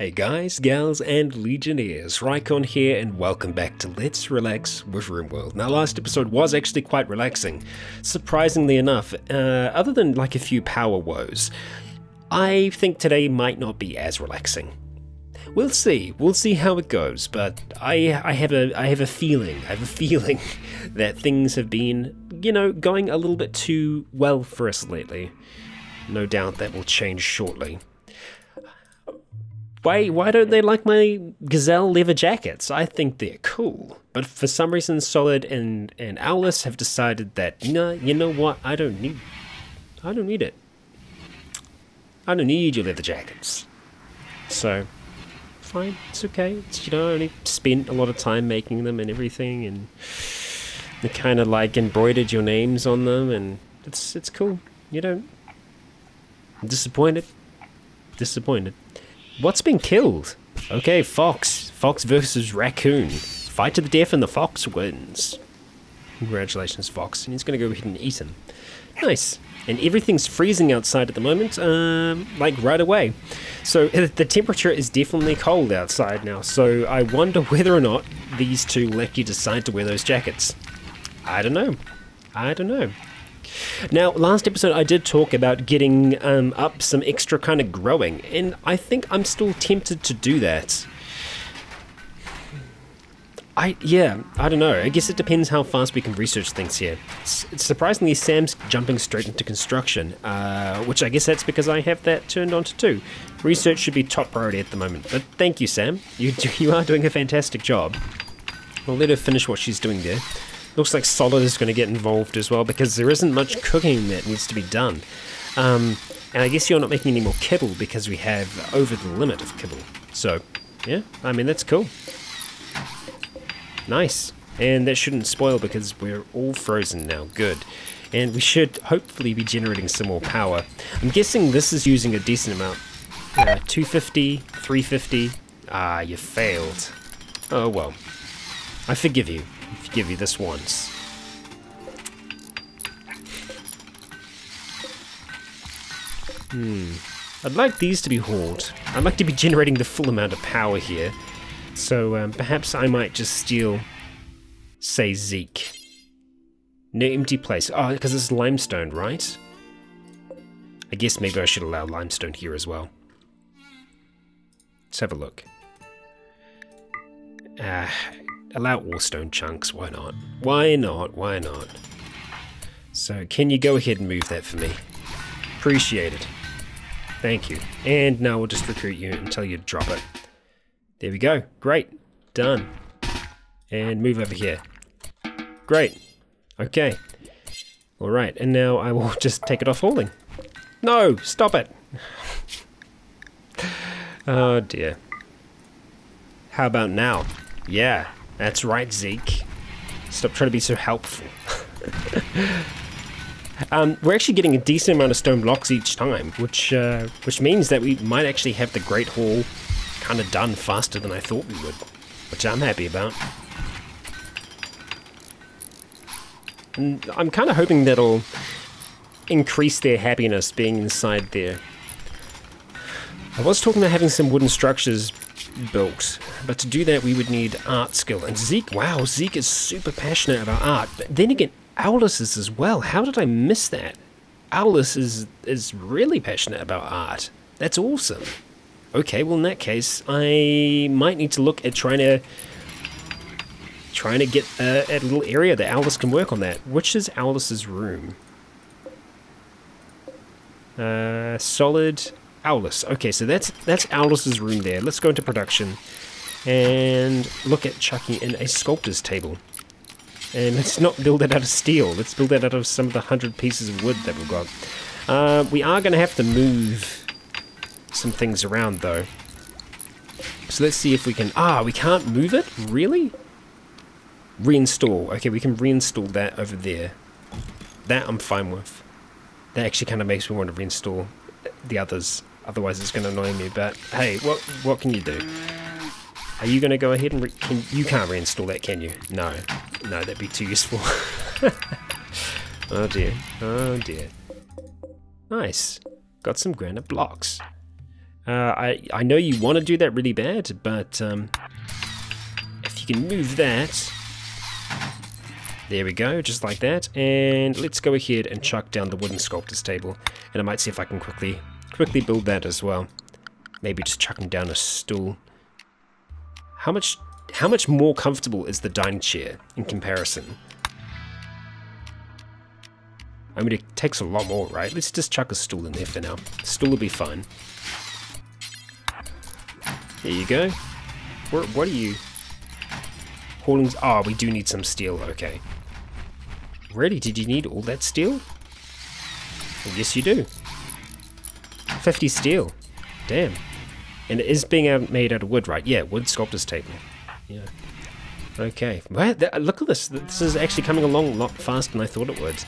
Hey guys, gals and legionnaires, Rykon here and welcome back to Let's Relax With RimWorld. Now last episode was actually quite relaxing, surprisingly enough, other than like a few power woes. I think today might not be as relaxing. We'll see how it goes, but I have a feeling that things have been, you know, going a little bit too well for us lately. No doubt that will change shortly. Why don't they like my gazelle leather jackets? I think they're cool. But for some reason, Solid and Aulis have decided that, no, you know what? I don't need it. I don't need your leather jackets. So, fine. It's okay. It's, you know, I only spent a lot of time making them and everything, and they kind of like embroidered your names on them, and it's cool. You don't. I'm disappointed. Disappointed. What's been killed? Okay, fox. Fox versus raccoon. Fight to the death and the fox wins. Congratulations, fox. And he's going to go ahead and eat him. Nice. And everything's freezing outside at the moment, like right away. So the temperature is definitely cold outside now, so I wonder whether or not these two will actually decide to wear those jackets. I don't know. Now, last episode I did talk about getting up some extra kind of growing, and I think I'm still tempted to do that. I don't know. I guess it depends how fast we can research things here. Surprisingly, Sam's jumping straight into construction, which I guess that's because I have that turned on to too. Research should be top priority at the moment, but thank you, Sam. You are doing a fantastic job. I'll let her finish what she's doing there. Looks like Solid is going to get involved as well, because there isn't much cooking that needs to be done. And I guess you're not making any more kibble because we have over the limit of kibble. So, yeah, I mean, that's cool. Nice. And that shouldn't spoil because we're all frozen now. Good. And we should hopefully be generating some more power. I'm guessing this is using a decent amount. 250, 350. Ah, you failed. Oh, well. I forgive you. Give you this once. I'd like these to be hauled. I'd like to be generating the full amount of power here. So perhaps I might just steal, say, Zeke. No empty place. Oh, because it's limestone, right? I guess maybe I should allow limestone here as well. Let's have a look. Allow all stone chunks, why not? Why not? So can you go ahead and move that for me? Appreciate it. Thank you. And now we'll just recruit you until you drop it. There we go. Great. Done. And move over here. Great. Okay. Alright, and now I will just take it off hauling. No! Stop it! Oh dear. How about now? Yeah. That's right, Zeke. Stop trying to be so helpful. We're actually getting a decent amount of stone blocks each time, which means that we might actually have the Great Hall kind of done faster than I thought we would, which I'm happy about. And I'm kind of hoping that'll increase their happiness being inside there. I was talking about having some wooden structures built, but to do that we would need art skill, and Zeke, wow, Zeke is super passionate about art, but then again Aulis is as well. How did I miss that? Aulis is really passionate about art. That's awesome. Okay, well in that case I might need to look at trying to get a little area that Aulis can work on that, which is Aulis's room. Solid Aulis. Okay, so that's Aulis's room there. Let's go into production and look at chucking in a sculptor's table. And let's not build that out of steel. Let's build that out of some of the 100 pieces of wood that we've got. We are going to have to move some things around though. So let's see if we can... Ah, we can't move it? Really? Reinstall. Okay, we can reinstall that over there. That I'm fine with. That actually kind of makes me want to reinstall the others. Otherwise it's going to annoy me, but hey, what can you do? Are you going to go ahead and you can't reinstall that, can you? No, that'd be too useful. Oh dear. Nice. Got some granite blocks. I know you want to do that really bad, but if you can move that, there we go, just like that. And let's go ahead and chuck down the wooden sculptor's table, and I might see if I can quickly build that as well. Maybe just chucking down a stool. How much more comfortable is the dining chair in comparison? I mean, it takes a lot more, right? Let's just chuck a stool in there for now. Stool will be fine. There you go. What are you? Hoardings. Ah, we do need some steel. Okay. Really? Did you need all that steel? Well, yes, you do. 50 steel. Damn. And it is being made out of wood, right? Yeah, wood sculptor's table. Yeah. Okay. Well, look at this. This is actually coming along a lot faster than I thought it would.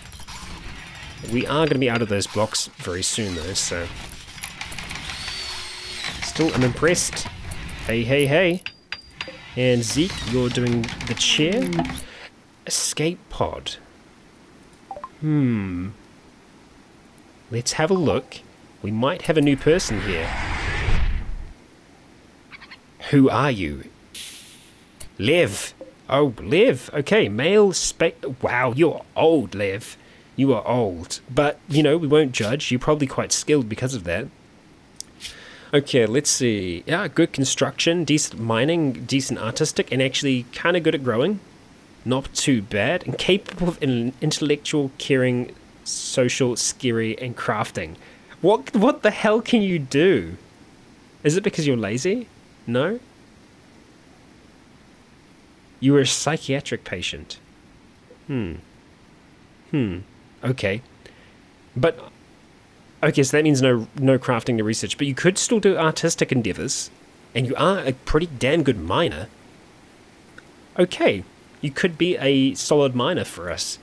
We are going to be out of those blocks very soon, though, so... Still, I'm impressed. Hey, hey, hey. And Zeke, you're doing the chair. Escape pod. Hmm. Let's have a look. We might have a new person here. Who are you? Lev. Oh, Lev. Okay, male wow, you're old, Lev. You are old. But, you know, we won't judge. You're probably quite skilled because of that. Okay, let's see. Yeah, good construction, decent mining, decent artistic, and actually kind of good at growing. Not too bad. And capable of intellectual, caring, social, scary, and crafting. What the hell can you do? Is it because you're lazy? No? You were a psychiatric patient. Okay. But... okay, so that means no crafting to research, but you could still do artistic endeavors, and you are a pretty damn good miner. Okay, you could be a solid miner for us.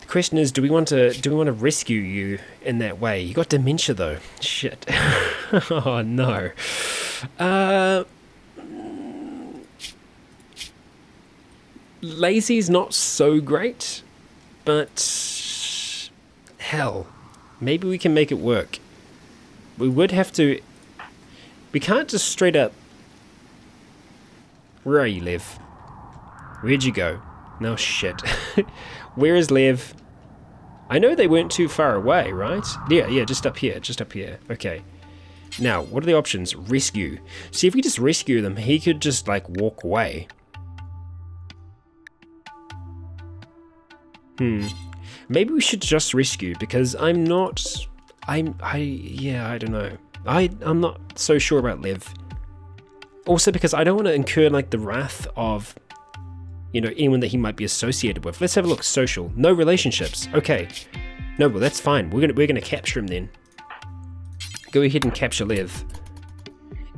The question is, do we want to rescue you in that way? You got dementia though. Shit. Oh no. Lazy is not so great, but hell. Maybe we can make it work. We would have to... we can't just straight up... Where are you, Lev? Where'd you go? No shit. Where is Lev? I know they weren't too far away, right? Yeah, just up here. Just up here. Okay. Now, what are the options? Rescue. See, if we just rescue them, he could just, like, walk away. Maybe we should just rescue, because I don't know. I'm not so sure about Lev. Also because I don't want to incur, like, the wrath of, you know, anyone that he might be associated with. Let's have a look. Social. No relationships. Okay. No, well, that's fine. We're gonna capture him then. Go ahead and capture Lev.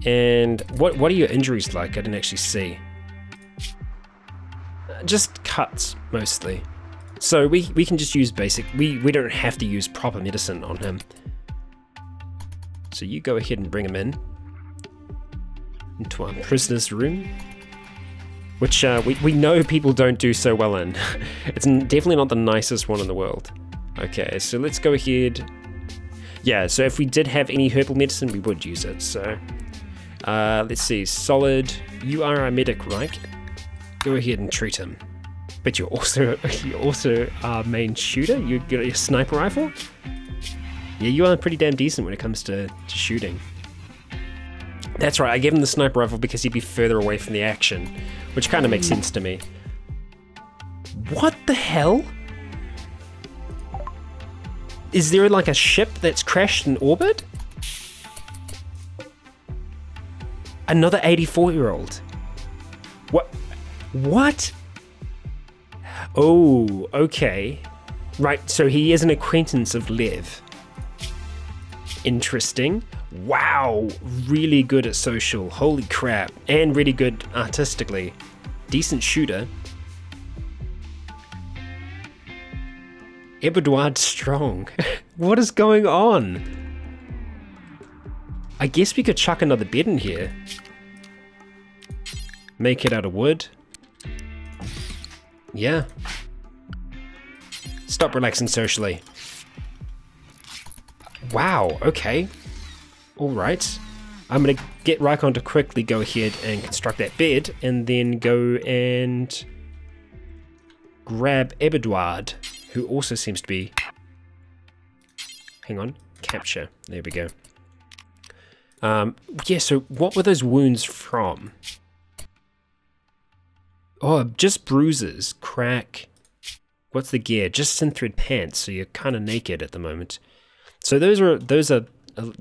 And what are your injuries like? I didn't actually see. Just cuts, mostly. So we can just use basic, we don't have to use proper medicine on him. So you go ahead and bring him in. Into our prisoner's room. Which we know people don't do so well in. It's definitely not the nicest one in the world. Okay, so let's go ahead. Yeah, so if we did have any herbal medicine, we would use it, so. Let's see, Solid, you are our medic, right? Go ahead and treat him. But you're also our main shooter. You got your sniper rifle. Yeah, you are pretty damn decent when it comes to shooting. That's right. I gave him the sniper rifle because he'd be further away from the action, which kind of makes sense to me. What the hell? Is there like a ship that's crashed in orbit? Another 84-year-old. What? What? Oh, okay. Right, so he is an acquaintance of Lev. Interesting. Wow, really good at social. Holy crap. And really good artistically. Decent shooter. Ebedward strong. What is going on? I guess we could chuck another bed in here. Make it out of wood. Yeah. Stop relaxing socially. Wow, okay. Alright, I'm going to get Rykon to quickly go ahead and construct that bed, and then go and grab Ebedward, who also seems to be... Hang on, capture. There we go. Yeah, so what were those wounds from? Oh, just bruises, crack. What's the gear? Just synthread pants, so you're kind of naked at the moment. So those are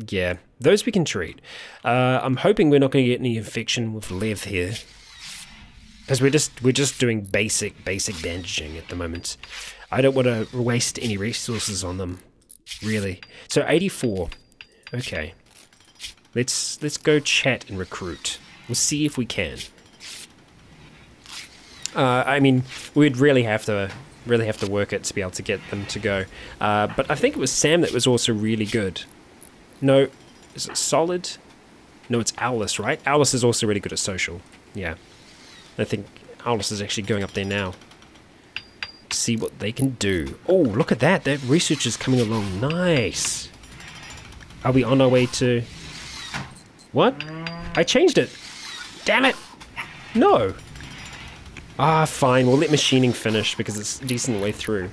yeah, those we can treat. I'm hoping we're not going to get any infection with Lev here, because we're just doing basic bandaging at the moment. I don't want to waste any resources on them, really. So 84. Okay, let's go chat and recruit. We'll see if we can. I mean, we'd really have to work it to be able to get them to go. But I think it was Sam that was also really good. No, is it Solid? No, it's Aulis, right? Aulis is also really good at social. Yeah. I think Aulis is actually going up there now. See what they can do. Oh, look at that. That research is coming along. Nice. Are we on our way to... What? I changed it. Damn it. No. Ah, fine. We'll let machining finish because it's a decent way through.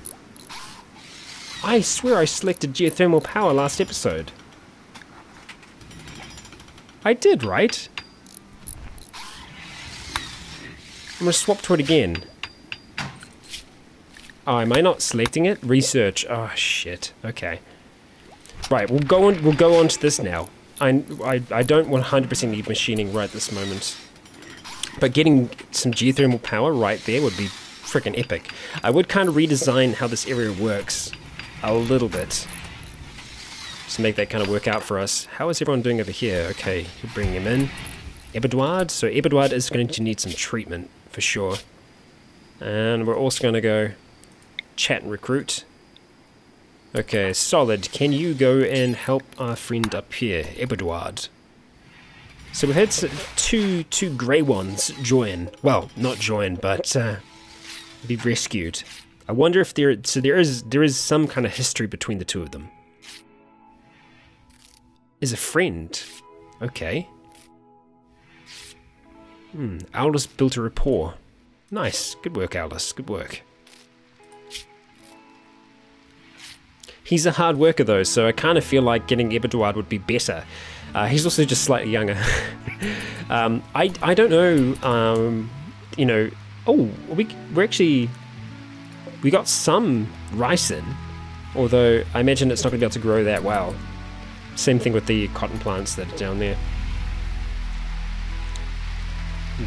I swear I selected geothermal power last episode. I did, right? I'm going to swap to it again. Oh, am I not selecting it? Research. Oh, shit. Okay. Right, we'll go on to this now. I don't want 100% need machining right this moment. But getting some geothermal power right there would be freaking epic. I would kind of redesign how this area works a little bit, just to make that kind of work out for us. How is everyone doing over here? Okay, we'll bring him in. Ebedward. So Ebedward is going to need some treatment for sure. And we're also going to go chat and recruit. Okay, Solid, can you go and help our friend up here, Ebedward? So we've had two grey ones join. Well, not join, but be rescued. I wonder if there... So there is some kind of history between the two of them. Is a friend. Okay. Aldous built a rapport. Nice. Good work, Aldous. Good work. He's a hard worker, though, so I kind of feel like getting Ebedward would be better. He's also just slightly younger. I don't know, you know... Oh, we're actually... We got some rice in, although I imagine it's not going to be able to grow that well. Same thing with the cotton plants that are down there.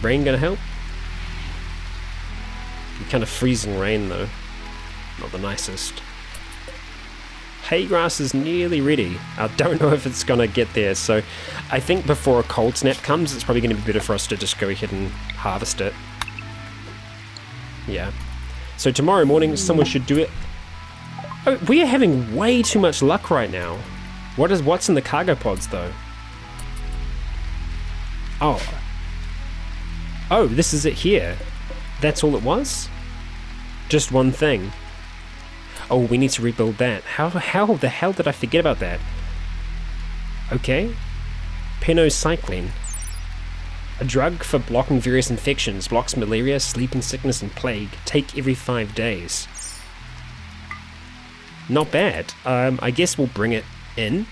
Rain going to help? Kind of freezing rain, though. Not the nicest. Hay grass is nearly ready. I don't know if it's going to get there, so I think before a cold snap comes, it's probably going to be better for us to just go ahead and harvest it. Yeah. So tomorrow morning, someone should do it. Oh, we are having way too much luck right now. What's in the cargo pods, though? Oh. Oh, this is it here. That's all it was? Just one thing. Oh, we need to rebuild that. How the hell did I forget about that? Okay. Penocycline. A drug for blocking various infections. Blocks malaria, sleeping sickness, and plague. Take every 5 days. Not bad. I guess we'll bring it in.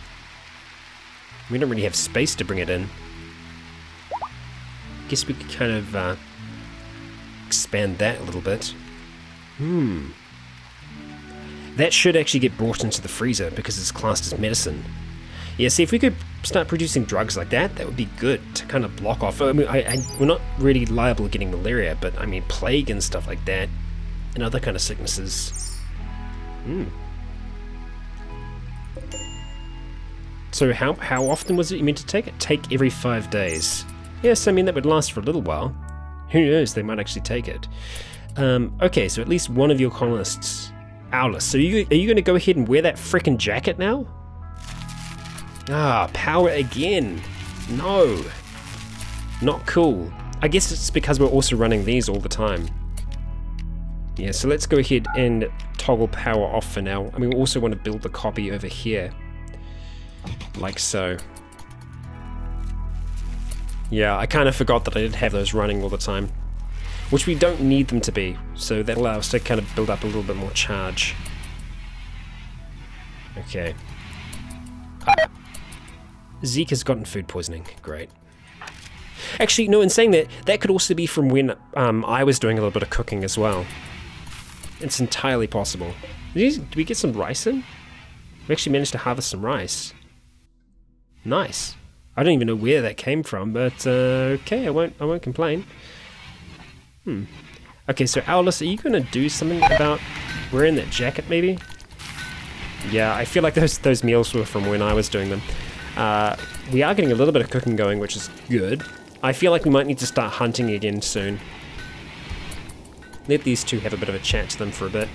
We don't really have space to bring it in. Guess we could kind of expand that a little bit. That should actually get brought into the freezer because it's classed as medicine. Yeah, see, if we could start producing drugs like that, that would be good to kind of block off. I mean, we're not really liable to getting malaria, but I mean plague and stuff like that, and other kind of sicknesses. So how often was it you meant to take it? Take every 5 days. Yes, I mean that would last for a little while. Who knows, they might actually take it. Okay, so at least one of your colonists... Aulis, so are you going to go ahead and wear that frickin' jacket now? Ah, power again. No. Not cool. I guess it's because we're also running these all the time. Yeah, so let's go ahead and toggle power off for now. I mean, we also want to build the copy over here. Like so. Yeah, I kind of forgot that I did have those running all the time. Which we don't need them to be, so that allows us to kind of build up a little bit more charge. Okay. Zeke has gotten food poisoning. Great. Actually, no, in saying that, that could also be from when I was doing a little bit of cooking as well. It's entirely possible. Did we get some rice in? We actually managed to harvest some rice. Nice. I don't even know where that came from, but okay, I won't complain. Hmm. Okay, so Aulis, are you going to do something about wearing that jacket, maybe? Yeah, I feel like those meals were from when I was doing them. We are getting a little bit of cooking going, which is good. I feel like we might need to start hunting again soon. Let these two have a bit of a chat to them for a bit.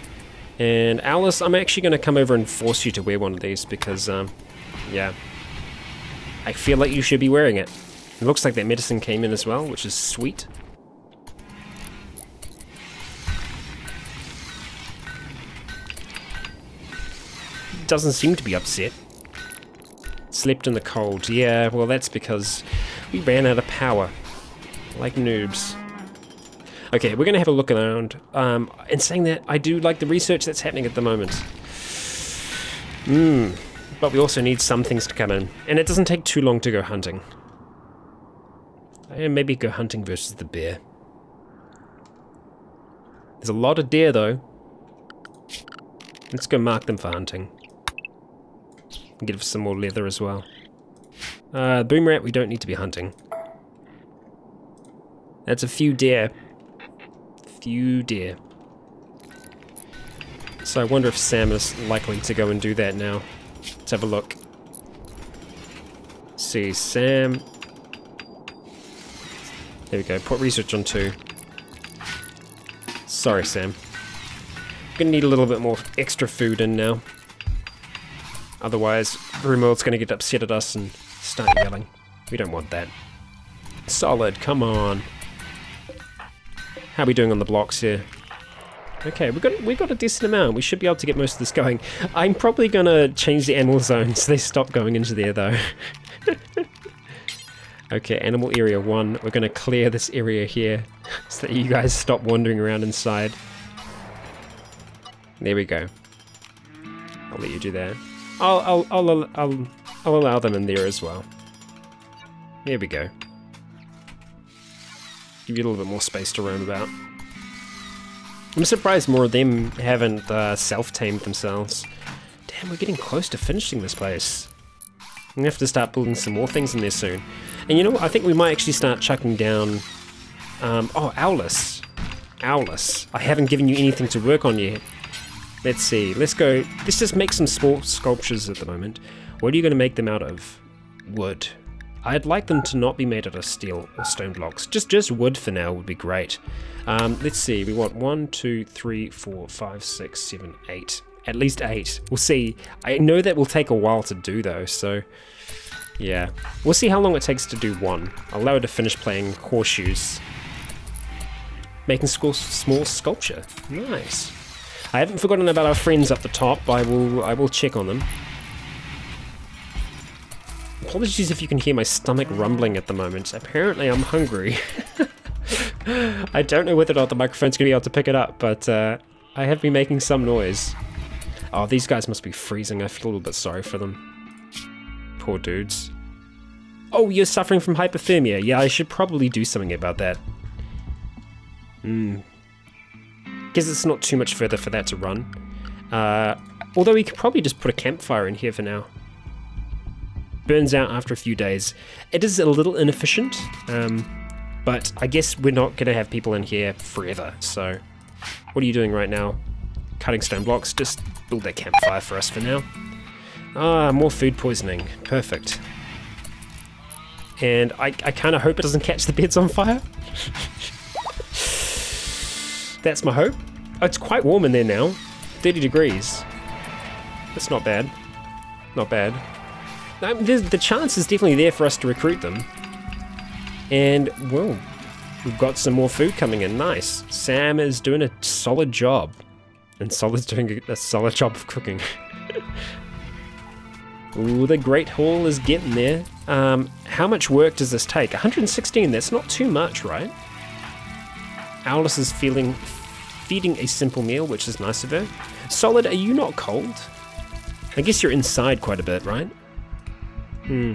And Aulis, I'm actually going to come over and force you to wear one of these because, yeah. I feel like you should be wearing it. It looks like that medicine came in as well, which is sweet. Doesn't seem to be upset. Slept in the cold. Yeah, well that's because we ran out of power. Like noobs. Okay, we're gonna have a look around. And saying that, I do like the research that's happening at the moment. But we also need some things to come in. And it doesn't take too long to go hunting. And maybe go hunting versus the bear. There's a lot of deer though. Let's go mark them for hunting. Get us some more leather as well. Boom rat, we don't need to be hunting. That's a few deer. Few deer. So I wonder if Sam is likely to go and do that now. Let's have a look. See, Sam. There we go, put research on 2. Sorry, Sam. Gonna need a little bit more extra food in now. Otherwise, RimWorld's gonna get upset at us and start yelling. We don't want that. Solid, come on. How are we doing on the blocks here? Okay, we've got a decent amount. We should be able to get most of this going. I'm probably gonna change the animal zone so they stop going into there though. Okay, animal area 1. We're gonna clear this area here so that you guys stop wandering around inside. There we go. I'll let you do that. I'll allow them in there as well. There we go. Give you a little bit more space to roam about. I'm surprised more of them haven't self-tamed themselves. Damn, we're getting close to finishing this place. I'm gonna have to start building some more things in there soon. And you know what? I think we might actually start chucking down... oh, Aulis. Aulis, I haven't given you anything to work on yet. Let's see, let's just make some small sculptures at the moment. What are you going to make them out of? Wood. I'd like them to not be made out of steel or stone blocks. Just wood for now would be great. Let's see, we want 1, 2, 3, 4, 5, 6, 7, 8. At least 8. We'll see. I know that will take a while to do though, so... Yeah. We'll see how long it takes to do 1. I'll allow her to finish playing horseshoes. Making small sculpture. Nice. I haven't forgotten about our friends up the top. I will check on them. Apologies if you can hear my stomach rumbling at the moment. Apparently I'm hungry. I don't know whether or not the microphone's gonna be able to pick it up, but I have been making some noise. Oh, these guys must be freezing. I feel a little bit sorry for them. Poor dudes. Oh, you're suffering from hypothermia. Yeah, I should probably do something about that. Guess it's not too much further for that to run. Although we could probably just put a campfire in here for now. Burns out after a few days. It is a little inefficient, but I guess we're not going to have people in here forever. So what are you doing right now? Cutting stone blocks. Just build that campfire for us for now. Ah, more food poisoning. Perfect. And I kind of hope it doesn't catch the beds on fire. That's my hope. Oh, it's quite warm in there now. 30 degrees. That's not bad. Not bad. I mean, the chance is definitely there for us to recruit them. And, whoa. We've got some more food coming in. Nice. Sam is doing a solid job. And Solid's doing a solid job of cooking. Ooh, the Great Hall is getting there. How much work does this take? 116, that's not too much, right? Aulis is feeding a simple meal, which is nice of her. Solid, are you not cold? I guess you're inside quite a bit, right? Hmm.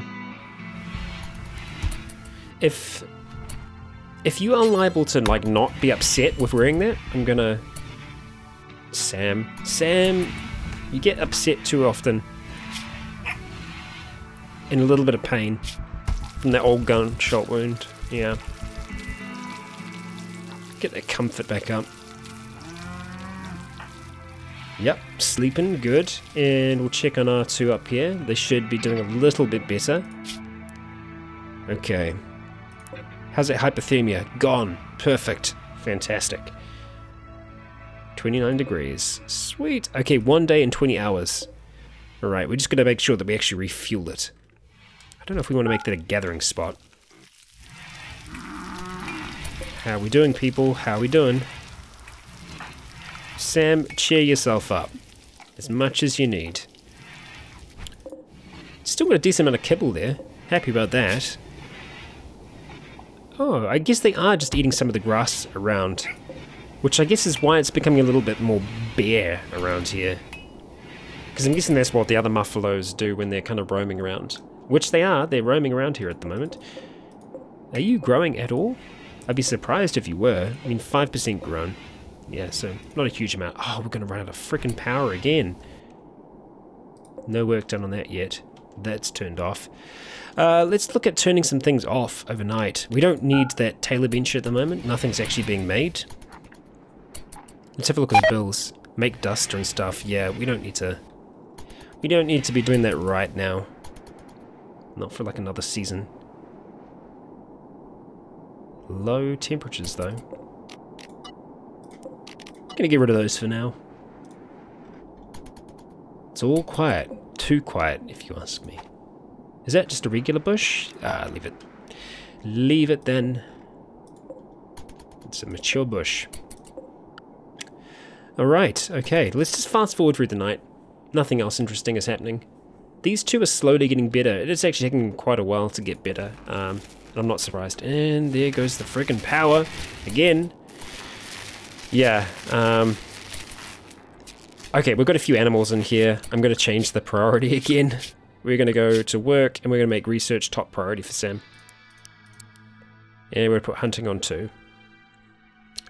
If you are liable to, like, not be upset with wearing that, I'm gonna... Sam, you get upset too often. And a little bit of pain from that old gunshot wound. Yeah. Get that comfort back up. Yep, sleeping, good. And we'll check on R2 up here. They should be doing a little bit better. Okay. How's that hypothermia? Gone. Perfect. Fantastic. 29 degrees. Sweet. Okay, 1 day and 20 hours. Alright, we're just going to make sure that we actually refuel it. I don't know if we want to make that a gathering spot. How we doing, people? How we doing? Sam, cheer yourself up. As much as you need. Still got a decent amount of kibble there. Happy about that. Oh, I guess they are just eating some of the grass around. Which I guess is why it's becoming a little bit more bare around here. Because I'm guessing that's what the other muffalos do when they're kind of roaming around. Which they are, they're roaming around here at the moment. Are you growing at all? I'd be surprised if you were. I mean, 5% grown. Yeah, so not a huge amount. Oh, we're going to run out of frickin' power again. No work done on that yet. That's turned off. Let's look at turning some things off overnight. We don't need that tailor bench at the moment. Nothing's actually being made. Let's have a look at the bills. Make duster and stuff. Yeah, we don't need to be doing that right now. Not for like another season. Low temperatures though. I'm gonna get rid of those for now. It's all quiet. Too quiet, if you ask me. Is that just a regular bush? Ah, leave it. Leave it then. It's a mature bush. Alright, okay. Let's just fast forward through the night. Nothing else interesting is happening. These two are slowly getting better. It is actually taking quite a while to get better. And I'm not surprised. And there goes the friggin' power. Again. Yeah. Okay, we've got a few animals in here. I'm going to change the priority again. We're going to go to work and we're going to make research top priority for Sam. And we're going to put hunting on too.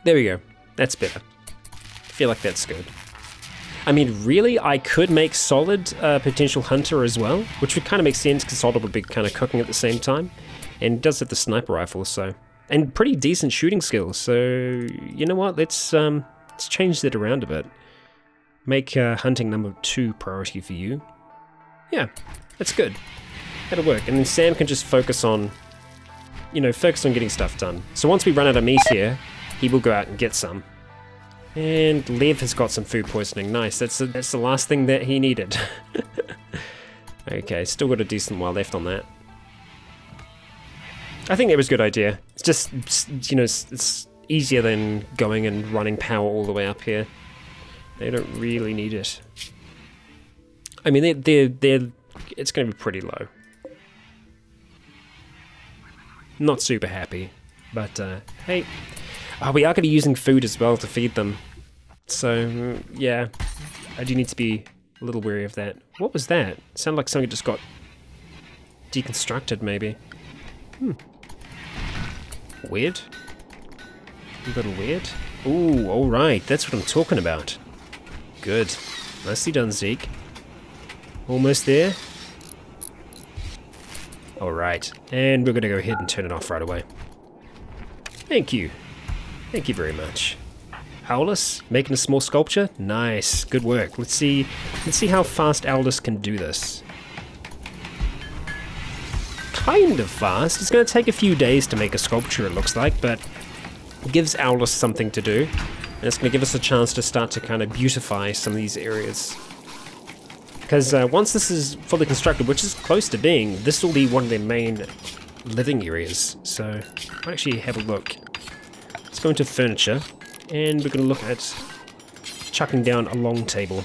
There we go. That's better. I feel like that's good. I mean, really, I could make Solid a potential hunter as well, which would kind of make sense because Solid would be kind of cooking at the same time, and does have the sniper rifle, so, and pretty decent shooting skills. So you know what? Let's change that around a bit. Make hunting number 2 priority for you. Yeah, that's good. That'll work, and then Sam can just focus on, you know, focus on getting stuff done. So once we run out of meat here, he will go out and get some. And Lev has got some food poisoning. Nice, that's the last thing that he needed. Okay, still got a decent while left on that. I think that was a good idea. It's just, you know, it's easier than going and running power all the way up here. They don't really need it. I mean, it's going to be pretty low. Not super happy, but hey... Oh, we are going to be using food as well to feed them. So, yeah. I do need to be a little wary of that. What was that? Sounded like something just got deconstructed, maybe. Hmm. Weird. A little weird. Ooh, alright. That's what I'm talking about. Good. Nicely done, Zeke. Almost there. Alright. And we're going to go ahead and turn it off right away. Thank you. Thank you very much. Aulis, making a small sculpture? Nice, good work. Let's see how fast Aulis can do this. Kind of fast. It's going to take a few days to make a sculpture, it looks like, but it gives Aulis something to do. And it's going to give us a chance to start to kind of beautify some of these areas. Because once this is fully constructed, which is close to being, this will be one of their main living areas. So I'll actually have a look. Let's go into furniture, and we're going to look at chucking down a long table.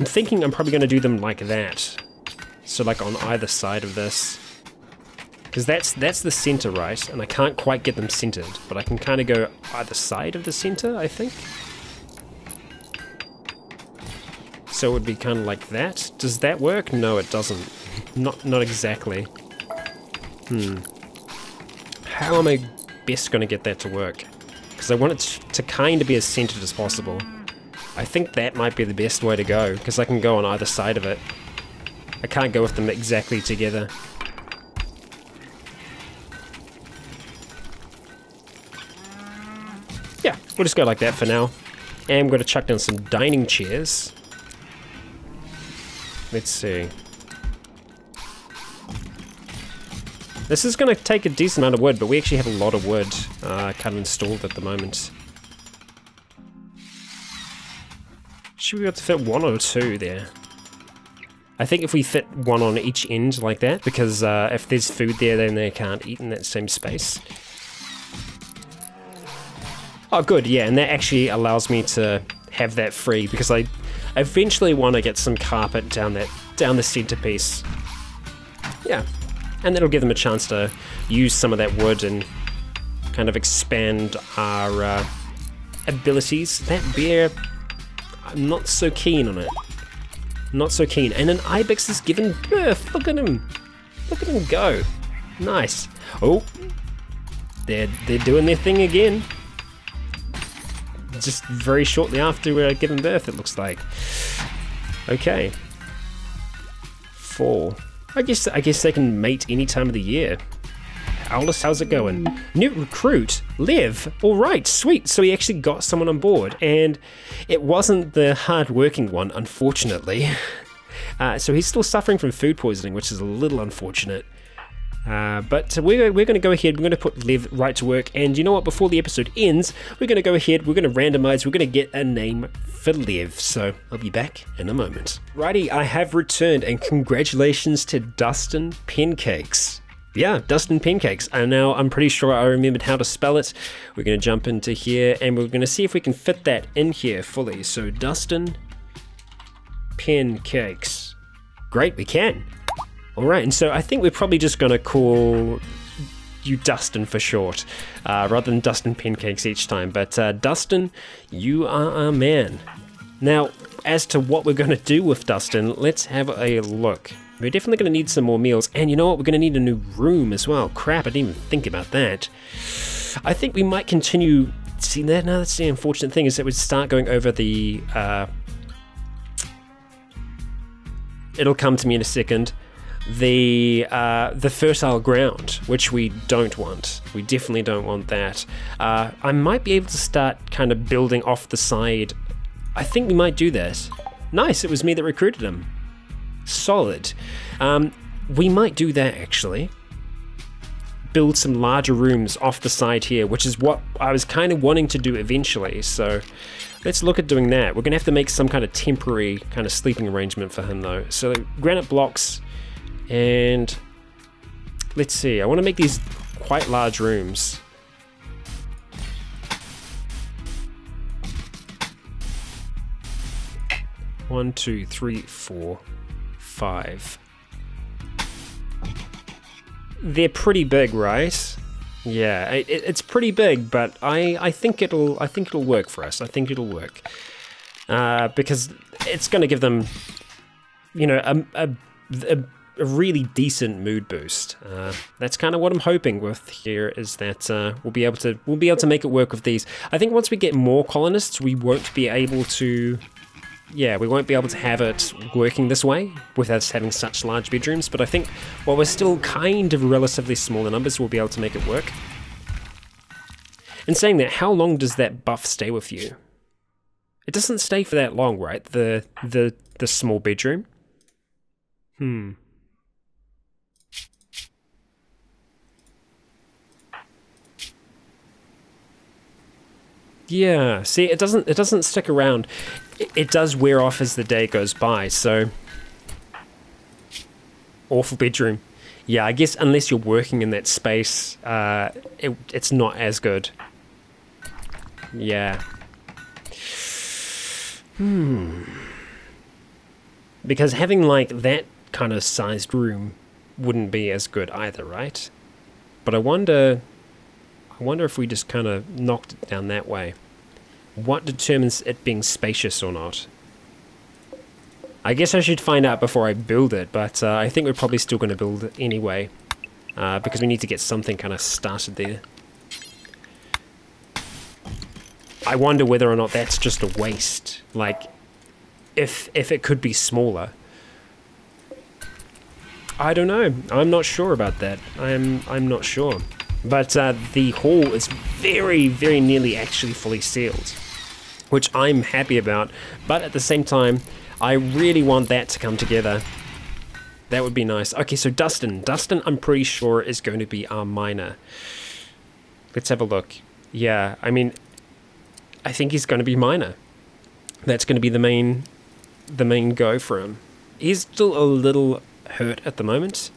I'm thinking I'm probably going to do them like that, So like on either side of this, because that's the center, right? And I can't quite get them centered, but I can kind of go either side of the center, I think. So it would be kind of like that. Does that work? No, it doesn't. Not exactly. How am I best going to get that to work? Because I want it to kind of be as centered as possible. I think that might be the best way to go, because I can go on either side of it. I can't go with them exactly together. Yeah, we'll just go like that for now. And I'm going to chuck down some dining chairs. Let's see. This is going to take a decent amount of wood, but we actually have a lot of wood kind of installed at the moment. Should we be able to fit one or two there? I think if we fit one on each end like that, because if there's food there, then they can't eat in that same space. Oh, good, yeah, and that actually allows me to have that free, because I eventually want to get some carpet down the centerpiece. Yeah. And that'll give them a chance to use some of that wood and kind of expand our abilities. That bear, I'm not so keen on it. Not so keen. And an ibex is given birth. Look at him. Look at him go. Nice. Oh, they're doing their thing again. Just very shortly after we're given birth, it looks like. Okay. 4. I guess they can mate any time of the year. Aulis, how's it going? New recruit, Lev. All right, sweet. So he actually got someone on board, and it wasn't the hard-working one, unfortunately. So he's still suffering from food poisoning, which is a little unfortunate. But we're going to go ahead, we're going to put Lev right to work, and you know what, before the episode ends, we're going to go ahead, we're going to randomize, we're going to get a name for Lev, so I'll be back in a moment. Righty, I have returned, and congratulations to Dustin Pancakes. Yeah, Dustin Pancakes. And now I'm pretty sure I remembered how to spell it. We're going to jump into here, and we're going to see if we can fit that in here fully. So Dustin Pancakes. Great, we can. Alright, and so I think we're probably just going to call you Dustin for short, rather than Dustin Pancakes each time. But Dustin, you are our man. Now, as to what we're going to do with Dustin, let's have a look. We're definitely going to need some more meals, and you know what, we're going to need a new room as well. Crap, I didn't even think about that. I think we might continue... See, now that's the unfortunate thing, is that we start going over the... it'll come to me in a second. The fertile ground, which we don't want. We definitely don't want that. I might be able to start kind of building off the side. I think we might do that. Nice, it was me that recruited him. Solid. We might do that, actually. Build some larger rooms off the side here, which is what I was kind of wanting to do eventually, so let's look at doing that. We're going to have to make some kind of temporary kind of sleeping arrangement for him, though. So granite blocks... And let's see, I want to make these quite large rooms. One, two, three, four, five. They're pretty big, right? Yeah, it's pretty big, but I think it'll work for us. I think it'll work because it's going to give them, you know, a really decent mood boost. That's kind of what I'm hoping with here, is that we'll be able to make it work with these. I think once we get more colonists, we won't be able to, yeah, we won't be able to have it working this way with us having such large bedrooms, but I think while we're still kind of relatively smaller numbers, we'll be able to make it work. And saying that, how long does that buff stay with you? It doesn't stay for that long, right? The small bedroom? Yeah, see, it doesn't stick around. It does wear off as the day goes by, so... Awful bedroom. Yeah, I guess unless you're working in that space, it's not as good. Yeah. Because having, like, that kind of sized room wouldn't be as good either, right? But I wonder if we just kind of knocked it down that way. What determines it being spacious or not? I guess I should find out before I build it, but I think we're probably still going to build it anyway. Because we need to get something kind of started there. I wonder whether or not that's just a waste. Like, if it could be smaller. I don't know. I'm not sure about that. I'm not sure. But the hall is very, very nearly actually fully sealed, which I'm happy about. But at the same time, I really want that to come together. That would be nice. Okay, so Dustin, I'm pretty sure is going to be our miner. Let's have a look. Yeah, I mean, I think he's going to be miner. That's going to be the main go for him. He's still a little hurt at the moment.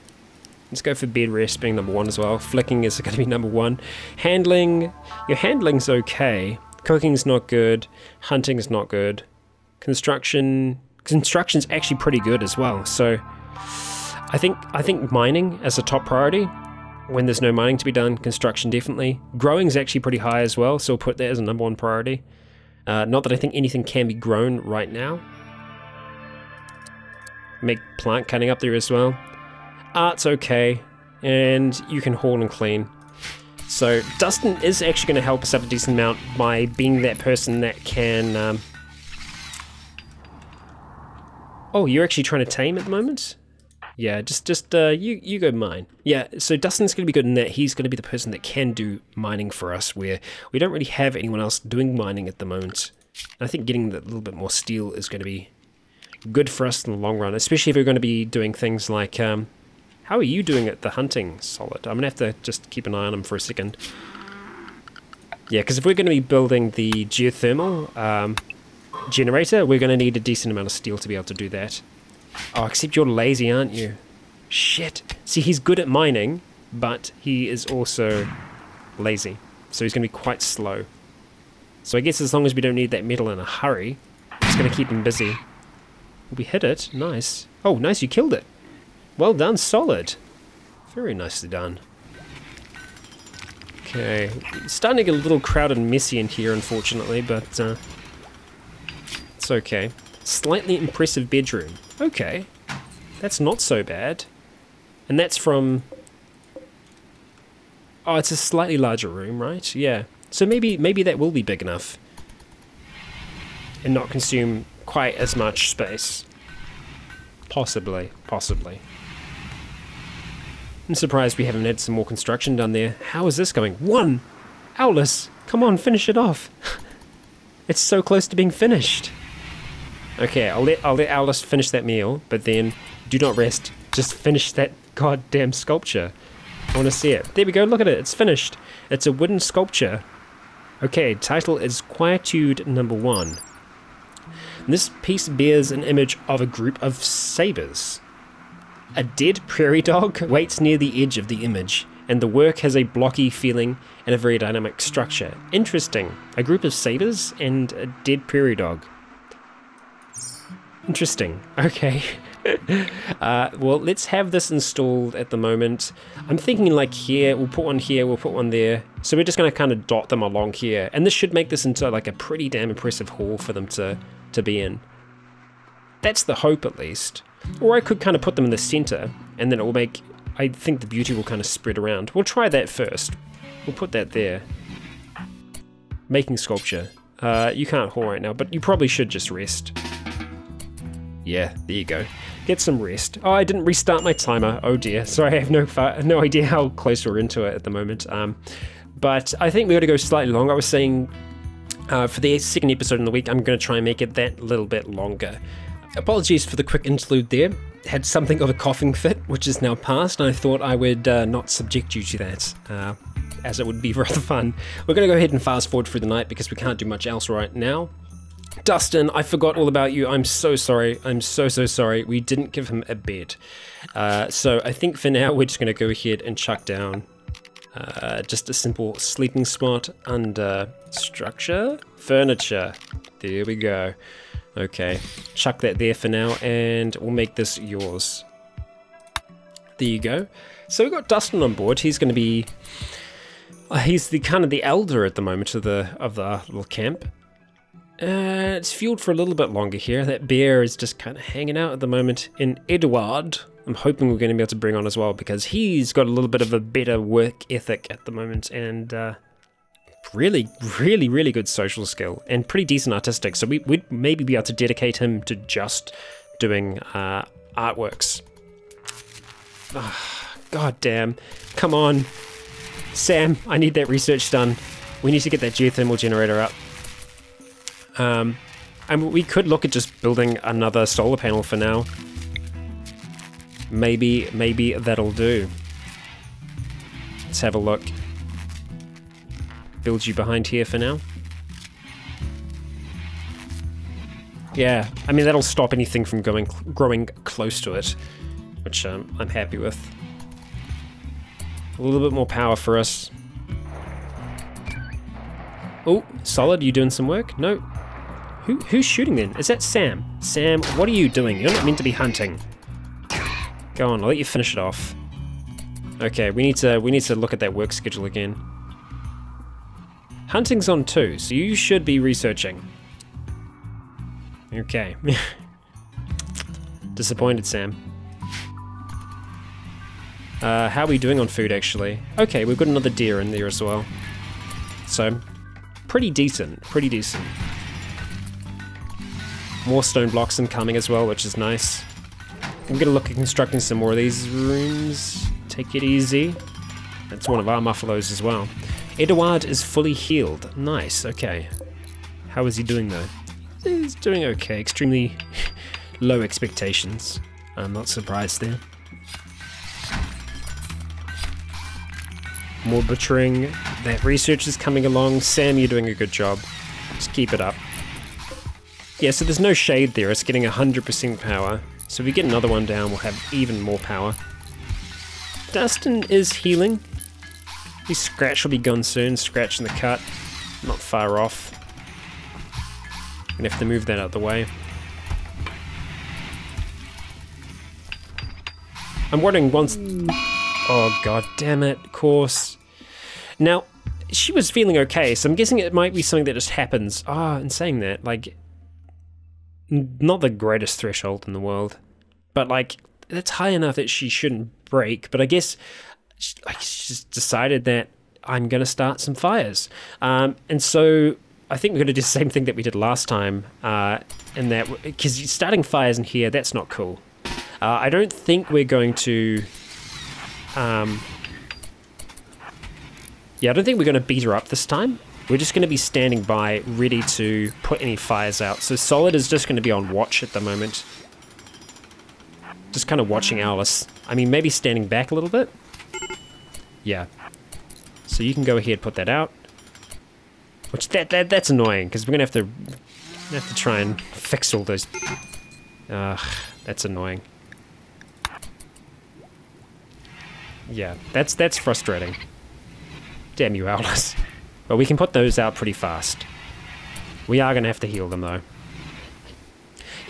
Let's go for bed rest being number one as well. Flicking is going to be number one. Handling, your handling's okay. Cooking's not good. Hunting's not good. Construction's actually pretty good as well. So I think mining as a top priority. When there's no mining to be done, construction definitely. Growing's actually pretty high as well, so we'll put that as a number one priority. Not that I think anything can be grown right now. Make plant cutting up there as well. Art's okay, and you can haul and clean. So Dustin is actually going to help us up a decent amount by being that person that can... Oh, you're actually trying to tame at the moment? Yeah, you go mine. Yeah, so Dustin's going to be good in that he's going to be the person that can do mining for us, where we don't really have anyone else doing mining at the moment. And I think getting a little bit more steel is going to be good for us in the long run, especially if we're going to be doing things like... How are you doing at the hunting, Solid? I'm going to have to just keep an eye on him for a second. Yeah, because if we're going to be building the geothermal generator, we're going to need a decent amount of steel to be able to do that. Oh, except you're lazy, aren't you? Shit. See, he's good at mining, but he is also lazy. So he's going to be quite slow. So I guess as long as we don't need that metal in a hurry, it's going to keep him busy. We hit it. Nice. Oh, nice, you killed it. Well done, Solid. Very nicely done. Okay, it's starting to get a little crowded and messy in here, unfortunately, but it's okay. Slightly impressive bedroom. Okay, that's not so bad. And that's from... Oh, it's a slightly larger room, right? Yeah. So maybe that will be big enough and not consume quite as much space. Possibly. I'm surprised we haven't had some more construction done there. How is this going? One! Aulis! Come on, finish it off! It's so close to being finished! Okay, I'll let Aulis finish that meal, but then do not rest. Just finish that goddamn sculpture. I want to see it. There we go, look at it, it's finished. It's a wooden sculpture. Okay, title is Quietude Number 1. And this piece bears an image of a group of sabres. A dead prairie dog waits near the edge of the image, and the work has a blocky feeling and a very dynamic structure. Interesting. A group of sabres and a dead prairie dog. Interesting. Okay. Well, let's have this installed at the moment. I'm thinking like here, we'll put one here, we'll put one there. So we're just going to kind of dot them along here. And this should make this into like a pretty damn impressive hall for them to be in. That's the hope at least. Or I could kind of put them in the center, and then it will make, I think the beauty will kind of spread around. We'll try that first. We'll put that there. Making sculpture. You can't haul right now, but you probably should just rest. Yeah, there you go. Get some rest. Oh, I didn't restart my timer. Oh dear. Sorry, I have no idea how close we're into it at the moment. But I think we ought to go slightly longer. I was saying for the second episode in the week, I'm going to try and make it that little bit longer. Apologies for the quick interlude there. Had something of a coughing fit, which is now past, and I thought I would not subject you to that, as it would be rather fun. We're going to go ahead and fast forward through the night because we can't do much else right now. Dustin, I forgot all about you. I'm so sorry. I'm so sorry. We didn't give him a bed. So I think for now we're just going to go ahead and chuck down just a simple sleeping spot under structure, furniture. There we go. Okay, chuck that there for now, and we'll make this yours. There you go. So we've got Dustin on board. He's going to be... he's the kind of the elder at the moment of the little camp. It's fueled for a little bit longer here. That bear is just kind of hanging out at the moment. And Ebedward, I'm hoping we're going to be able to bring on as well, because he's got a little bit of a better work ethic at the moment, and really good social skill and pretty decent artistic. So we'd maybe be able to dedicate him to just doing artworks. Oh, God damn. Come on. Sam, I need that research done. We need to get that geothermal generator up. And we could look at just building another solar panel for now. Maybe that'll do. Let's have a look. Build you behind here for now. Yeah, I mean, that'll stop anything from growing close to it, which I'm happy with. A little bit more power for us. Oh, Solid, you doing some work? No. Who's shooting then? Is that Sam? Sam, what are you doing? You're not meant to be hunting. Go on, I'll let you finish it off. Okay, we need to look at that work schedule again. Hunting's on too, so you should be researching. Okay. Disappointed, Sam. How are we doing on food, actually? Okay, we've got another deer in there as well. So, pretty decent. More stone blocks incoming as well, which is nice. I'm gonna look at constructing some more of these rooms. Take it easy. That's one of our muffalos as well. Ebedward is fully healed. Nice, okay. How is he doing, though? He's doing okay. Extremely low expectations. I'm not surprised there. More butchering. That research is coming along. Sam, you're doing a good job. Just keep it up. Yeah, so there's no shade there. It's getting 100% power. So if we get another one down, we'll have even more power. Dustin is healing. His scratch will be gone soon. Scratch in the cut. Not far off. I'm gonna have to move that out of the way. I'm wondering once... Oh, god damn it, of course. Now, she was feeling okay, so I'm guessing it might be something that just happens. Ah, and saying that, like, not the greatest threshold in the world, but, like, that's high enough that she shouldn't break, but I guess she just decided that I'm going to start some fires. And so I think we're going to do the same thing that we did last time, in that, because starting fires in here, that's not cool. I don't think we're going to... yeah, I don't think we're going to beat her up this time. We're just going to be standing by, ready to put any fires out. So Solid is just going to be on watch at the moment. Just kind of watching Aulis. I mean, maybe standing back a little bit. Yeah. So you can go ahead and put that out. Which, that's annoying, because we're going to have to try and fix all those... Ugh, that's annoying. Yeah, that's frustrating. Damn you, Aulis. But we can put those out pretty fast. We are going to have to heal them, though.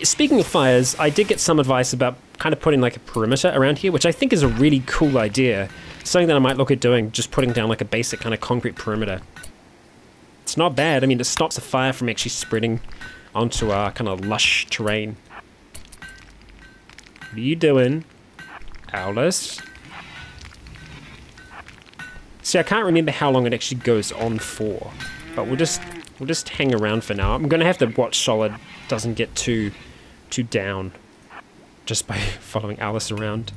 Speaking of fires, I did get some advice about kind of putting, like, a perimeter around here, which I think is a really cool idea. Something that I might look at doing, just putting down, like, a basic kind of concrete perimeter. It's not bad. I mean, it stops the fire from actually spreading onto our kind of lush terrain. What are you doing, Aulis? See, I can't remember how long it actually goes on for, but we'll just hang around for now. I'm gonna have to watch Solid doesn't get too down just by following Aulis around.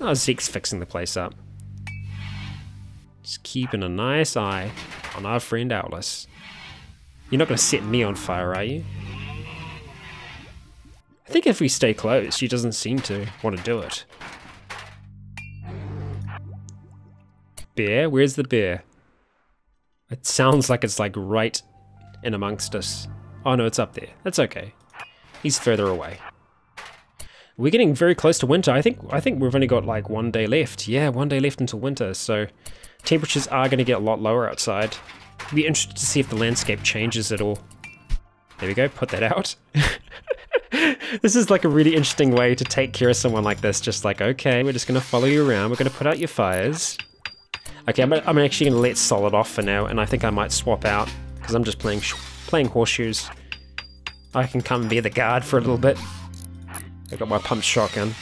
Oh, Zeke's fixing the place up. Just keeping a nice eye on our friend Aulis. You're not gonna set me on fire, are you? I think if we stay close, she doesn't seem to want to do it. Bear? Where's the bear? It sounds like it's like right in amongst us. Oh no, it's up there. That's okay. He's further away. We're getting very close to winter. I think we've only got like 1 day left. Yeah, 1 day left until winter, so temperatures are going to get a lot lower outside. It'll be interesting to see if the landscape changes at all. There we go, put that out. This is like a really interesting way to take care of someone like this. Just like, okay, we're just going to follow you around. We're going to put out your fires. Okay, I'm actually going to let Solid off for now, and I think I might swap out because I'm just playing horseshoes. I can come be the guard for a little bit. I got my pump shotgun.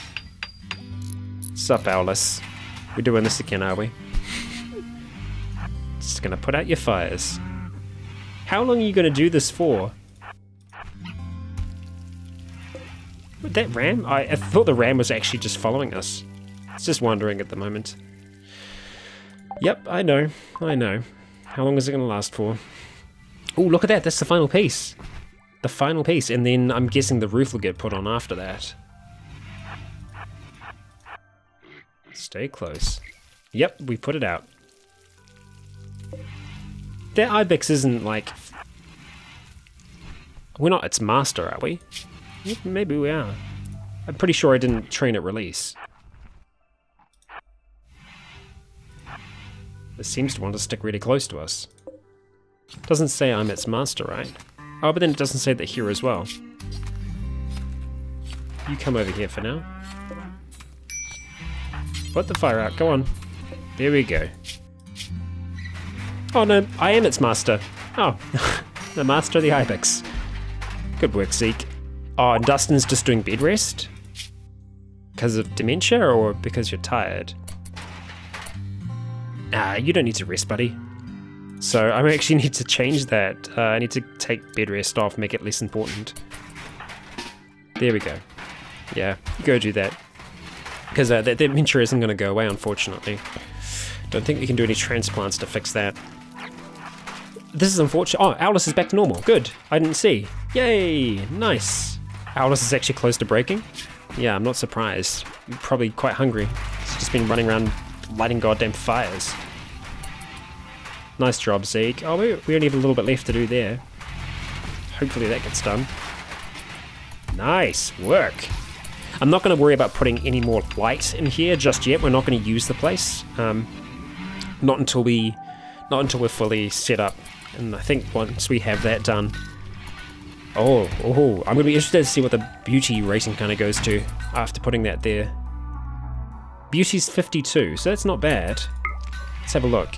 Sup, Aulis. We're doing this again, are we? Just going to put out your fires. How long are you going to do this for? With that ram? I thought the ram was actually just following us. It's just wandering at the moment. Yep, I know. I know. How long is it going to last for? Oh, look at that. That's the final piece. The final piece. And then I'm guessing the roof will get put on after that. Stay close. Yep, we put it out. That ibex isn't like... We're not its master, are we? Maybe we are. I'm pretty sure I didn't train it release. It seems to want to stick really close to us. It doesn't say I'm its master, right? Oh, but then it doesn't say that here as well. You come over here for now. Put the fire out, go on. There we go. Oh no, I am its master. Oh, the master of the ibex. Good work, Zeke. Oh, and Dustin's just doing bed rest? Because of dementia or because you're tired? Nah, you don't need to rest, buddy. So I actually need to change that. I need to take bed rest off, make it less important. There we go. Yeah, go do that. Because that dementia isn't going to go away, unfortunately. Don't think we can do any transplants to fix that. This is unfortunate. Oh, Aulis is back to normal. Good. I didn't see. Yay. Nice. Aulis is actually close to breaking. Yeah, I'm not surprised. Probably quite hungry. She's just been running around lighting goddamn fires. Nice job, Zeke. Oh, we only have a little bit left to do there. Hopefully that gets done. Nice work. I'm not going to worry about putting any more light in here just yet. We're not going to use the place. Not until we're fully set up, and I think once we have that done. Oh, I'm gonna be interested to see what the beauty rating kind of goes to after putting that there. Beauty's 52, so that's not bad. Let's have a look.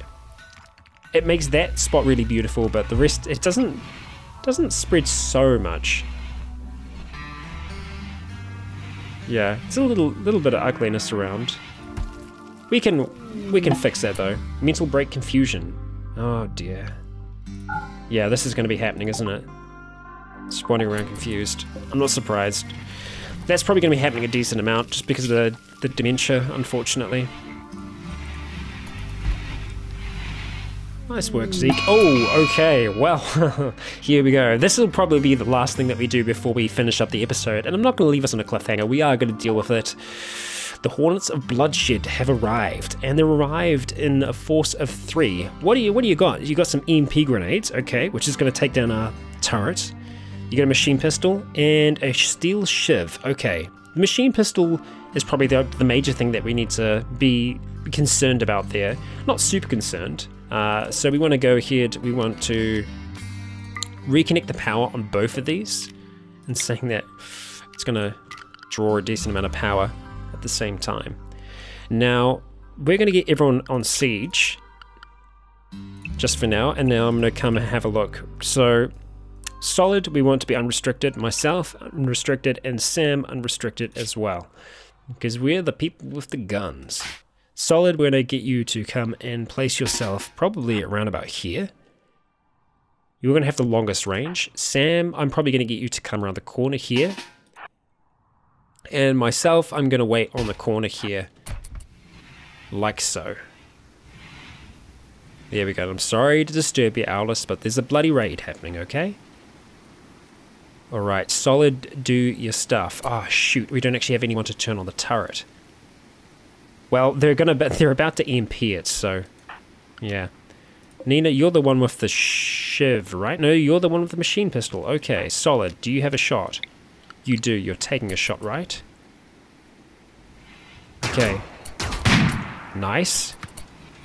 It makes that spot really beautiful, but the rest it doesn't spread so much. Yeah, it's a little bit of ugliness around. We can fix that though. Mental break confusion. Oh dear. Yeah, this is going to be happening, isn't it? Just wandering around confused. I'm not surprised. That's probably going to be happening a decent amount just because of the dementia, unfortunately. Nice work, Zeke. Oh, okay. Well, here we go. This will probably be the last thing that we do before we finish up the episode. And I'm not going to leave us on a cliffhanger. We are going to deal with it. The Hornets of Bloodshed have arrived, and they're arrived in a force of 3. What do you got? You got some EMP grenades, okay, which is going to take down our turret. You got a machine pistol and a steel shiv, okay. The machine pistol is probably the major thing that we need to be concerned about there. Not super concerned. So we want to go ahead. We want to reconnect the power on both of these, and saying that it's going to draw a decent amount of power at the same time. Now we're going to get everyone on siege just for now, and now I'm going to come and have a look. So Solid, we want to be unrestricted, myself unrestricted, and Sam unrestricted as well, because we're the people with the guns. Solid, we're going to get you to come and place yourself probably around about here. You're going to have the longest range. Sam, I'm probably going to get you to come around the corner here. And myself, I'm going to wait on the corner here, like so. There we go. I'm sorry to disturb you, Aulis, but there's a bloody raid happening, okay? Alright, Solid, do your stuff. Ah, oh, shoot, we don't actually have anyone to turn on the turret. Well, they're about to EMP it, so... Yeah. Nina, you're the one with the shiv, right? No, you're the one with the machine pistol. Okay, Solid, do you have a shot? You do, you're taking a shot, right? Okay. Nice.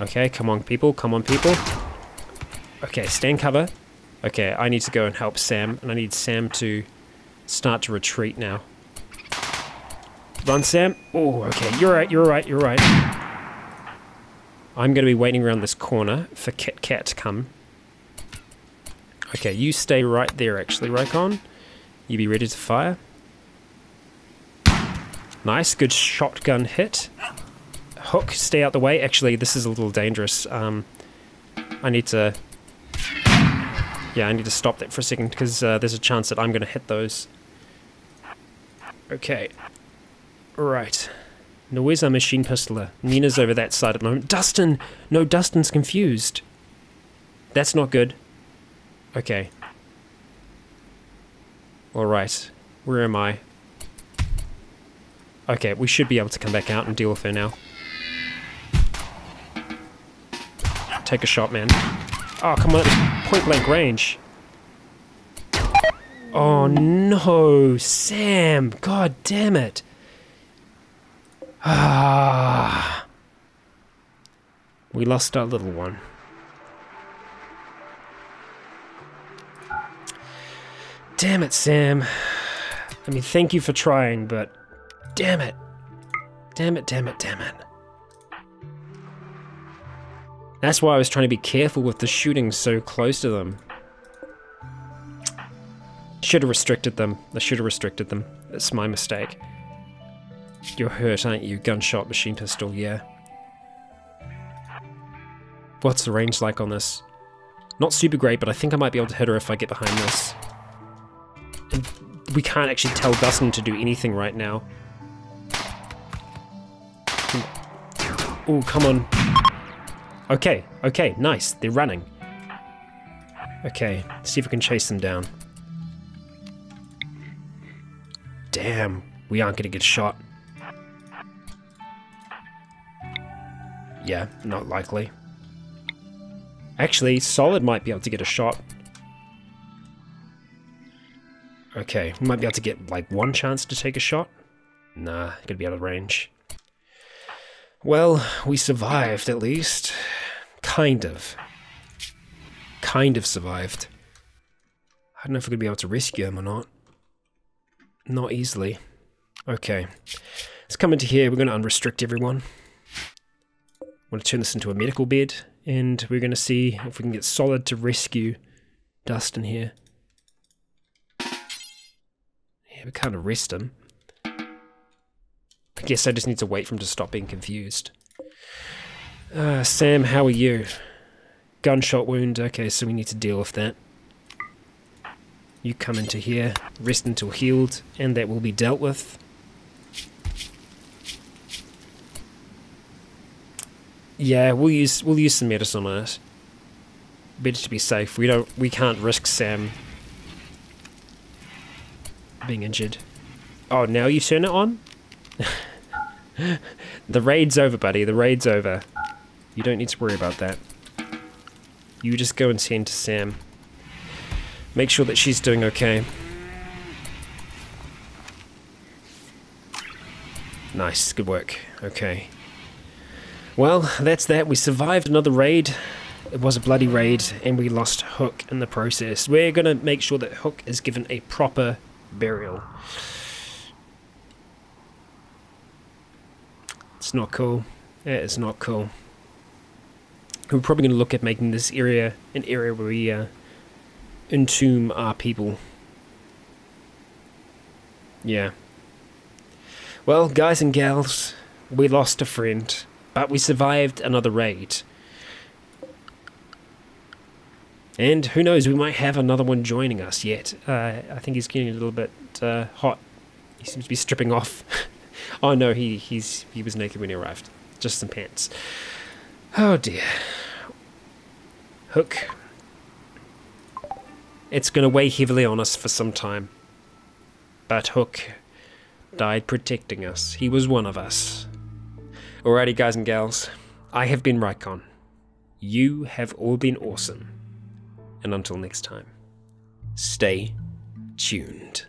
Okay, come on people, come on people. Okay, stand cover. Okay, I need to go and help Sam, and I need Sam to start to retreat now. Run, Sam. Oh, okay. You're right, you're right, you're right. I'm going to be waiting around this corner for Kit Kat to come. Okay, you stay right there, actually, Rykon. You be ready to fire. Nice, good shotgun hit. Hook, stay out the way. Actually, this is a little dangerous. I need to... Yeah, I need to stop that for a second, because there's a chance that I'm going to hit those. Okay. Right. Now, where's our machine pistoler? Nina's over that side at the moment. Dustin! No, Dustin's confused. That's not good. Okay. Alright. Where am I? Okay, we should be able to come back out and deal with her now. Take a shot, man. Oh, come on. Point blank range. Oh, no. Sam. God damn it. Ah. We lost our little one. Damn it, Sam. I mean, thank you for trying, but... Damn it. Damn it, damn it, damn it. That's why I was trying to be careful with the shooting so close to them. Should have restricted them. I should have restricted them. That's my mistake. You're hurt, aren't you? Gunshot, machine pistol, yeah. What's the range like on this? Not super great, but I think I might be able to hit her if I get behind this. And we can't actually tell Dustin to do anything right now. Oh, come on. Okay, okay, nice. They're running. Okay, let's see if we can chase them down. Damn, we aren't gonna get shot. Yeah, not likely. Actually, Solid might be able to get a shot. Okay, we might be able to get, like, one chance to take a shot. Nah, gonna be out of range. Well, we survived at least. Kind of. Kind of survived. I don't know if we're going to be able to rescue him or not. Not easily. Okay. Let's come into here. We're going to unrestrict everyone. I'm going to turn this into a medical bed. And we're going to see if we can get Solid to rescue Dustin here. Yeah, we can't arrest him. I guess I just need to wait for him to stop being confused. Sam, how are you? Gunshot wound. Okay, so we need to deal with that. You come into here, rest until healed, and that will be dealt with. Yeah, we'll use some medicine on it. Better to be safe. We can't risk Sam being injured. Oh, now you turn it on? The raid's over, buddy. The raid's over. You don't need to worry about that. You just go and tend to Sam. Make sure that she's doing okay. Nice. Good work. Okay. Well, that's that. We survived another raid. It was a bloody raid, and we lost Hook in the process. We're going to make sure that Hook is given a proper burial. It's not cool. It is not cool. We're probably going to look at making this area an area where we entomb our people. Yeah. Well, guys and gals, we lost a friend, but we survived another raid. And who knows, we might have another one joining us yet. I think he's getting a little bit hot. He seems to be stripping off. Oh no, he was naked when he arrived. Just some pants. Oh dear. Hook. It's going to weigh heavily on us for some time. But Hook died protecting us. He was one of us. Alrighty, guys and gals. I have been Rykon. You have all been awesome. And until next time, stay tuned.